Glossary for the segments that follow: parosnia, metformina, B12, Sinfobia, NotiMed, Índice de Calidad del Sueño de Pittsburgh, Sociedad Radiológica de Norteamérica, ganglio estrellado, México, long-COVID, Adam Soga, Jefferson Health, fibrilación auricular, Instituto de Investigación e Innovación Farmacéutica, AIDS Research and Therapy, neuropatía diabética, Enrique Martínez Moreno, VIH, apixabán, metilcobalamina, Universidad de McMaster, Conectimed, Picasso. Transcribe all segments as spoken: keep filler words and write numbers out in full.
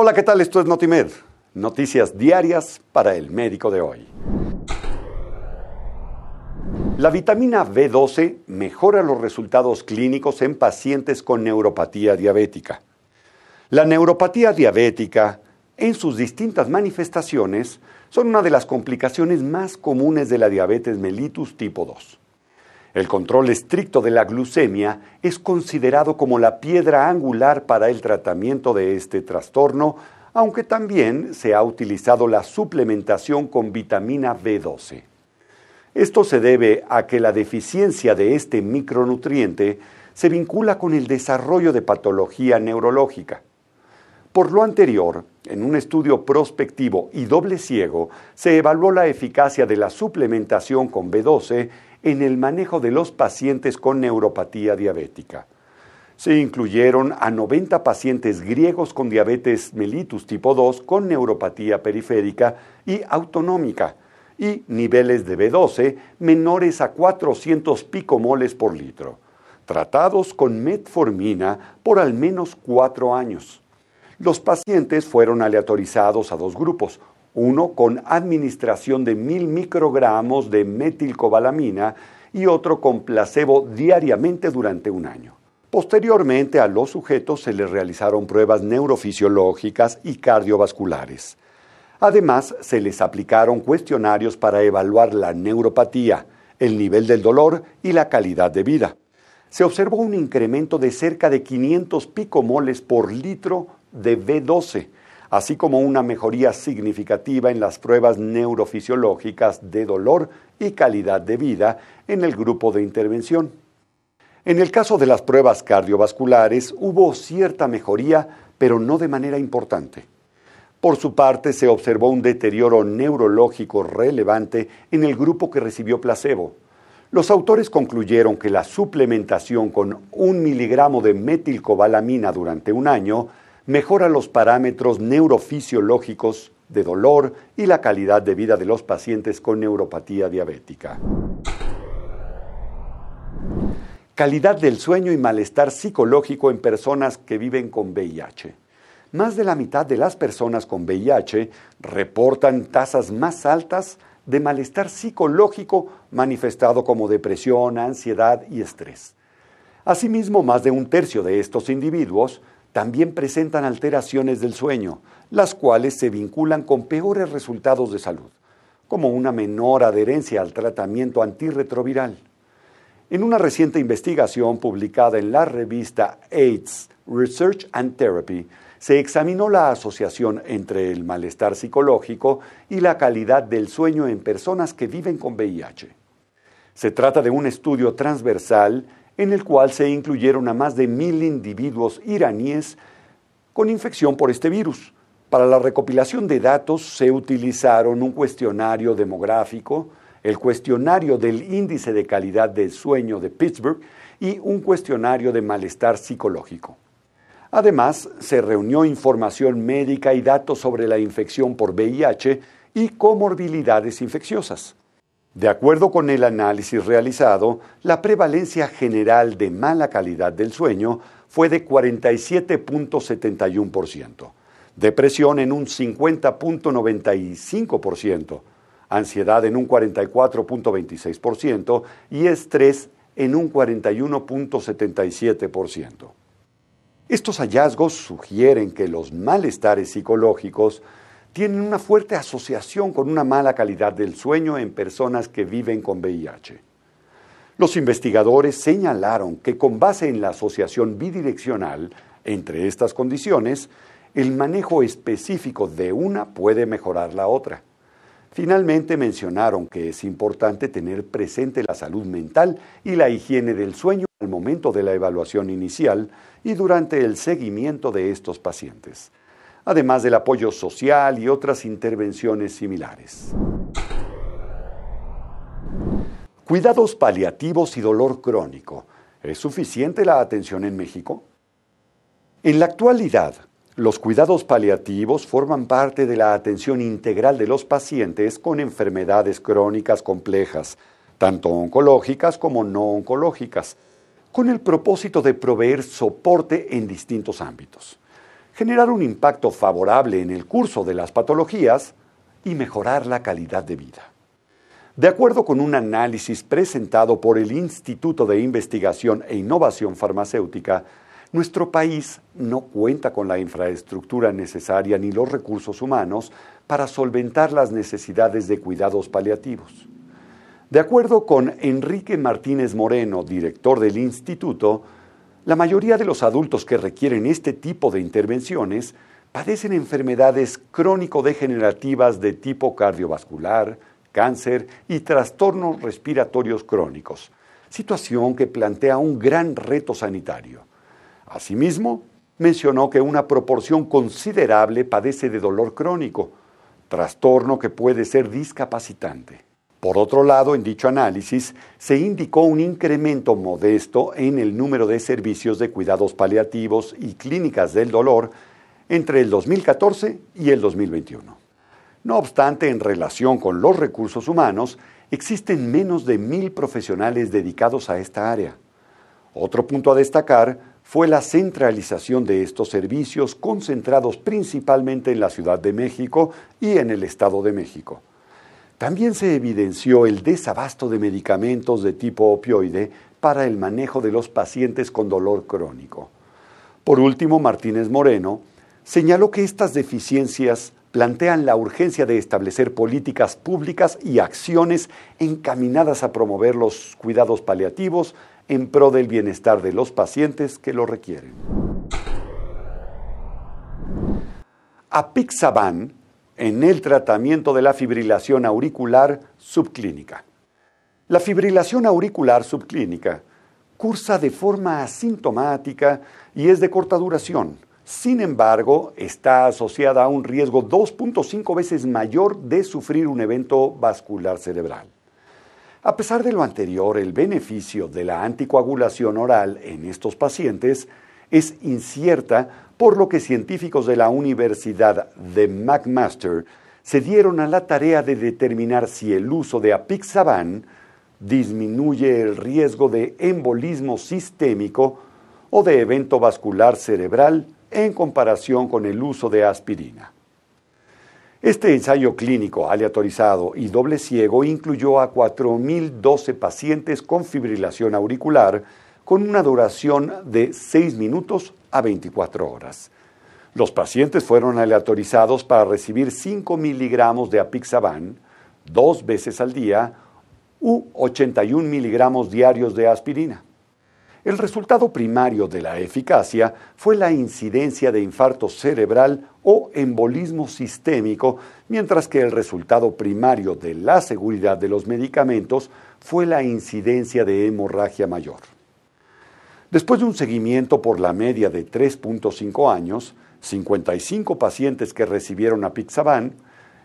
Hola, ¿qué tal? Esto es NotiMed, noticias diarias para el médico de hoy. La vitamina B doce mejora los resultados clínicos en pacientes con neuropatía diabética. La neuropatía diabética, en sus distintas manifestaciones, son una de las complicaciones más comunes de la diabetes mellitus tipo dos. El control estricto de la glucemia es considerado como la piedra angular para el tratamiento de este trastorno, aunque también se ha utilizado la suplementación con vitamina B doce. Esto se debe a que la deficiencia de este micronutriente se vincula con el desarrollo de patología neurológica. Por lo anterior, en un estudio prospectivo y doble ciego, se evaluó la eficacia de la suplementación con B doce en el manejo de los pacientes con neuropatía diabética. Se incluyeron a noventa pacientes griegos con diabetes mellitus tipo dos con neuropatía periférica y autonómica y niveles de B doce menores a cuatrocientos picomoles por litro, tratados con metformina por al menos cuatro años. Los pacientes fueron aleatorizados a dos grupos, uno con administración de mil microgramos de metilcobalamina y otro con placebo diariamente durante un año. Posteriormente, a los sujetos se les realizaron pruebas neurofisiológicas y cardiovasculares. Además, se les aplicaron cuestionarios para evaluar la neuropatía, el nivel del dolor y la calidad de vida. Se observó un incremento de cerca de quinientos picomoles por litro de B doce, así como una mejoría significativa en las pruebas neurofisiológicas de dolor y calidad de vida en el grupo de intervención. En el caso de las pruebas cardiovasculares hubo cierta mejoría, pero no de manera importante. Por su parte, se observó un deterioro neurológico relevante en el grupo que recibió placebo. Los autores concluyeron que la suplementación con un miligramo de metilcobalamina durante un año mejora los parámetros neurofisiológicos de dolor y la calidad de vida de los pacientes con neuropatía diabética. Calidad del sueño y malestar psicológico en personas que viven con V I H. Más de la mitad de las personas con V I H reportan tasas más altas de malestar psicológico manifestado como depresión, ansiedad y estrés. Asimismo, más de un tercio de estos individuos también presentan alteraciones del sueño, las cuales se vinculan con peores resultados de salud, como una menor adherencia al tratamiento antirretroviral. En una reciente investigación publicada en la revista AIDS Research and Therapy, se examinó la asociación entre el malestar psicológico y la calidad del sueño en personas que viven con V I H. Se trata de un estudio transversal en el cual se incluyeron a más de mil individuos iraníes con infección por este virus. Para la recopilación de datos se utilizaron un cuestionario demográfico, el cuestionario del Índice de Calidad del Sueño de Pittsburgh y un cuestionario de malestar psicológico. Además, se reunió información médica y datos sobre la infección por V I H y comorbilidades infecciosas. De acuerdo con el análisis realizado, la prevalencia general de mala calidad del sueño fue de cuarenta y siete punto setenta y uno por ciento, depresión en un cincuenta punto noventa y cinco por ciento, ansiedad en un cuarenta y cuatro punto veintiséis por ciento y estrés en un cuarenta y uno punto setenta y siete por ciento. Estos hallazgos sugieren que los malestares psicológicos tienen una fuerte asociación con una mala calidad del sueño en personas que viven con V I H. Los investigadores señalaron que con base en la asociación bidireccional entre estas condiciones, el manejo específico de una puede mejorar la otra. Finalmente mencionaron que es importante tener presente la salud mental y la higiene del sueño al momento de la evaluación inicial y durante el seguimiento de estos pacientes, además del apoyo social y otras intervenciones similares. Cuidados paliativos y dolor crónico. ¿Es suficiente la atención en México? En la actualidad, los cuidados paliativos forman parte de la atención integral de los pacientes con enfermedades crónicas complejas, tanto oncológicas como no oncológicas, con el propósito de proveer soporte en distintos ámbitos. generar un impacto favorable en el curso de las patologías y mejorar la calidad de vida. De acuerdo con un análisis presentado por el Instituto de Investigación e Innovación Farmacéutica, nuestro país no cuenta con la infraestructura necesaria ni los recursos humanos para solventar las necesidades de cuidados paliativos. De acuerdo con Enrique Martínez Moreno, director del instituto, la mayoría de los adultos que requieren este tipo de intervenciones padecen enfermedades crónico-degenerativas de tipo cardiovascular, cáncer y trastornos respiratorios crónicos, situación que plantea un gran reto sanitario. Asimismo, mencionó que una proporción considerable padece de dolor crónico, trastorno que puede ser discapacitante. Por otro lado, en dicho análisis, se indicó un incremento modesto en el número de servicios de cuidados paliativos y clínicas del dolor entre el dos mil catorce y el dos mil veintiuno. No obstante, en relación con los recursos humanos, existen menos de mil profesionales dedicados a esta área. Otro punto a destacar fue la centralización de estos servicios concentrados principalmente en la Ciudad de México y en el Estado de México. También se evidenció el desabasto de medicamentos de tipo opioide para el manejo de los pacientes con dolor crónico. Por último, Martínez Moreno señaló que estas deficiencias plantean la urgencia de establecer políticas públicas y acciones encaminadas a promover los cuidados paliativos en pro del bienestar de los pacientes que lo requieren. Apixabán en el tratamiento de la fibrilación auricular subclínica. La fibrilación auricular subclínica cursa de forma asintomática y es de corta duración. Sin embargo, está asociada a un riesgo dos punto cinco veces mayor de sufrir un evento vascular cerebral. A pesar de lo anterior, el beneficio de la anticoagulación oral en estos pacientes es incierta, por lo que científicos de la Universidad de McMaster se dieron a la tarea de determinar si el uso de apixabán disminuye el riesgo de embolismo sistémico o de evento vascular cerebral en comparación con el uso de aspirina. Este ensayo clínico aleatorizado y doble ciego incluyó a cuatro mil doce pacientes con fibrilación auricular con una duración de seis minutos a veinticuatro horas. Los pacientes fueron aleatorizados para recibir cinco miligramos de apixabán dos veces al día u ochenta y un miligramos diarios de aspirina. El resultado primario de la eficacia fue la incidencia de infarto cerebral o embolismo sistémico, mientras que el resultado primario de la seguridad de los medicamentos fue la incidencia de hemorragia mayor. Después de un seguimiento por la media de tres punto cinco años, cincuenta y cinco pacientes que recibieron apixabán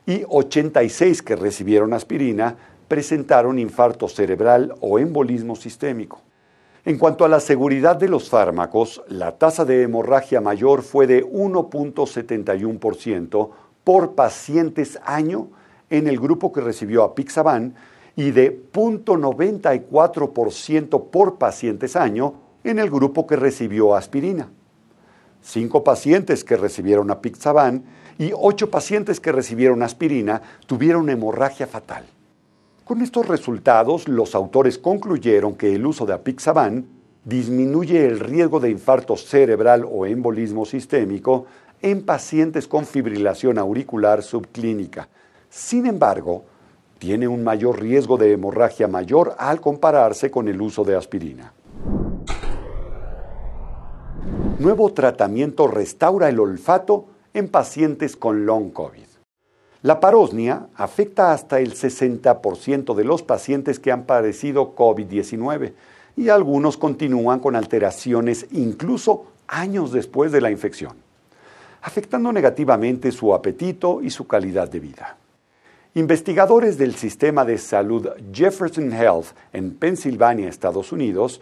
y ochenta y seis que recibieron aspirina presentaron infarto cerebral o embolismo sistémico. En cuanto a la seguridad de los fármacos, la tasa de hemorragia mayor fue de uno punto setenta y uno por ciento por pacientes año en el grupo que recibió apixabán y de cero punto noventa y cuatro por ciento por pacientes año en el grupo que recibió aspirina. Cinco pacientes que recibieron apixabán y ocho pacientes que recibieron aspirina tuvieron hemorragia fatal. Con estos resultados, los autores concluyeron que el uso de apixabán disminuye el riesgo de infarto cerebral o embolismo sistémico en pacientes con fibrilación auricular subclínica. Sin embargo, tiene un mayor riesgo de hemorragia mayor al compararse con el uso de aspirina. Nuevo tratamiento restaura el olfato en pacientes con long COVID. La parosnia afecta hasta el sesenta por ciento de los pacientes que han padecido COVID diecinueve y algunos continúan con alteraciones incluso años después de la infección, afectando negativamente su apetito y su calidad de vida. Investigadores del sistema de salud Jefferson Health en Pensilvania, Estados Unidos,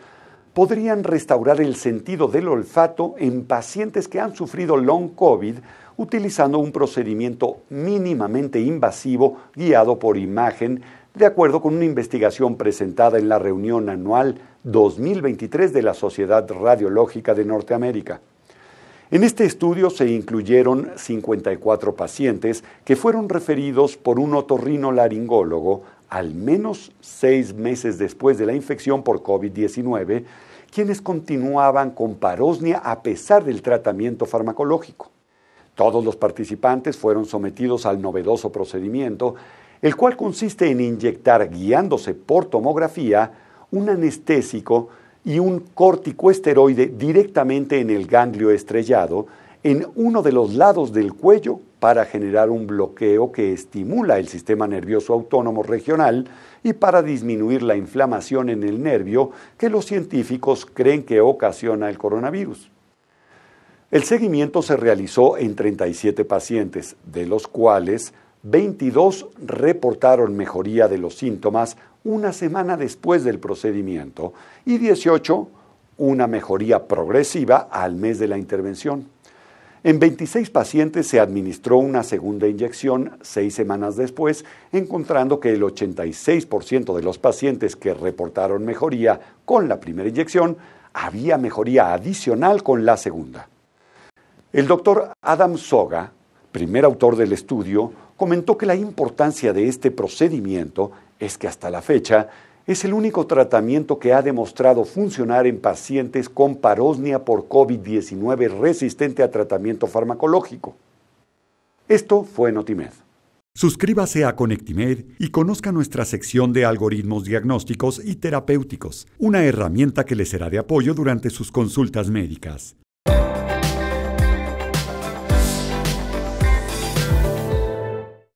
podrían restaurar el sentido del olfato en pacientes que han sufrido long COVID utilizando un procedimiento mínimamente invasivo guiado por imagen, de acuerdo con una investigación presentada en la reunión anual dos mil veintitrés de la Sociedad Radiológica de Norteamérica. En este estudio se incluyeron cincuenta y cuatro pacientes que fueron referidos por un otorrinolaringólogo al menos seis meses después de la infección por COVID diecinueve, quienes continuaban con parosnia a pesar del tratamiento farmacológico. Todos los participantes fueron sometidos al novedoso procedimiento, el cual consiste en inyectar, guiándose por tomografía, un anestésico y un corticoesteroide directamente en el ganglio estrellado, en uno de los lados del cuello, para generar un bloqueo que estimula el sistema nervioso autónomo regional y para disminuir la inflamación en el nervio que los científicos creen que ocasiona el coronavirus. El seguimiento se realizó en treinta y siete pacientes, de los cuales veintidós reportaron mejoría de los síntomas una semana después del procedimiento y dieciocho una mejoría progresiva al mes de la intervención. En veintiséis pacientes se administró una segunda inyección seis semanas después, encontrando que el ochenta y seis por ciento de los pacientes que reportaron mejoría con la primera inyección había mejoría adicional con la segunda. El doctor Adam Soga, primer autor del estudio, comentó que la importancia de este procedimiento es que hasta la fecha es el único tratamiento que ha demostrado funcionar en pacientes con parosnia por COVID diecinueve resistente a tratamiento farmacológico. Esto fue NotiMed. Suscríbase a Conectimed y conozca nuestra sección de algoritmos diagnósticos y terapéuticos, una herramienta que le será de apoyo durante sus consultas médicas.